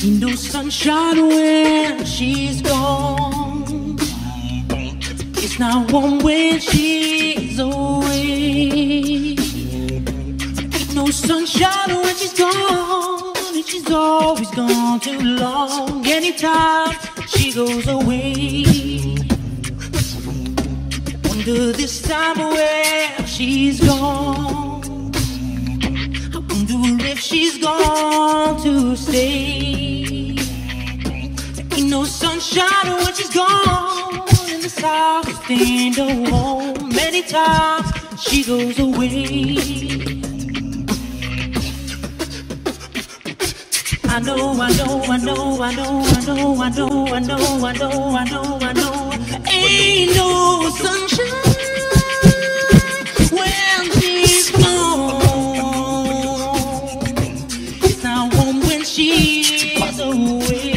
Ain't no sunshine when she's gone. It's not warm when she's away. Ain't no sunshine when she's gone, and she's always gone too long. Anytime she goes away, wonder this time where she's gone. I wonder if she's gone to stay. Ain't no sunshine when she's gone, and the house ain't no home. Many times she goes away. I know, I know, I know, I know, I know, I know, I know, I know, I know, I know. Ain't no sunshine when she's gone. It's not warm when she's away.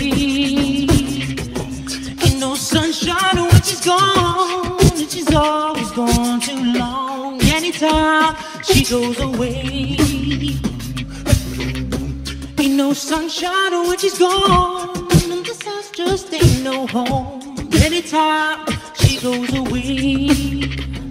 She's gone, and she's always gone too long. Anytime she goes away, ain't no sunshine when she's gone, and this house just ain't no home. Anytime she goes away.